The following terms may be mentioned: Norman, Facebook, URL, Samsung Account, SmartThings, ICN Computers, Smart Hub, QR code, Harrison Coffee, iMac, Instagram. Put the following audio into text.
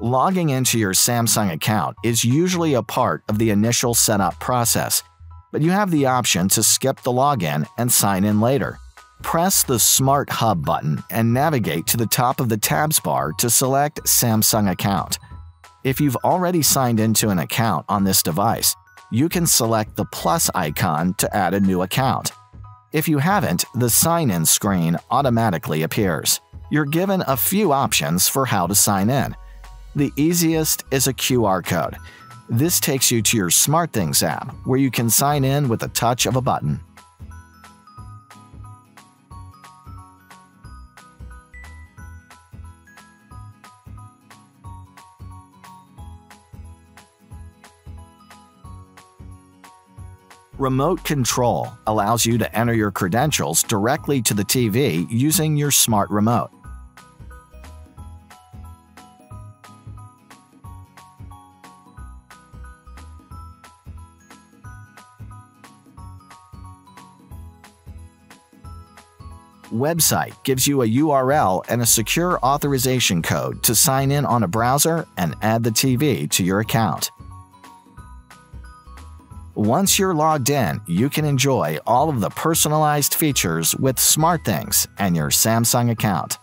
Logging into your Samsung account is usually a part of the initial setup process, but you have the option to skip the login and sign in later. Press the Smart Hub button and navigate to the top of the tabs bar to select Samsung Account. If you've already signed into an account on this device, you can select the plus icon to add a new account. If you haven't, the sign-in screen automatically appears. You're given a few options for how to sign in. The easiest is a QR code. This takes you to your SmartThings app, where you can sign in with a touch of a button. Remote control allows you to enter your credentials directly to the TV using your smart remote. Website gives you a URL and a secure authorization code to sign in on a browser and add the TV to your account. Once you're logged in, you can enjoy all of the personalized features with SmartThings and your Samsung account.